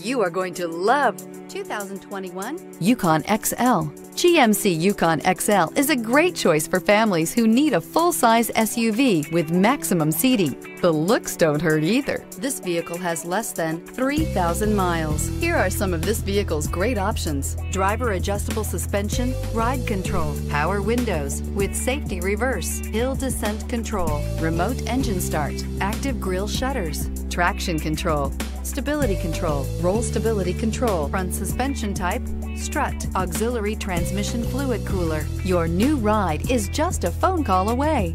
You are going to love 2021 Yukon XL. GMC Yukon XL is a great choice for families who need a full-size SUV with maximum seating. The looks don't hurt either. This vehicle has less than 3,000 miles. Here are some of this vehicle's great options: driver adjustable suspension, ride control, power windows with safety reverse, hill descent control, remote engine start, active grille shutters, traction control, stability control, roll stability control, front suspension type, strut, auxiliary transmission fluid cooler. Your new ride is just a phone call away.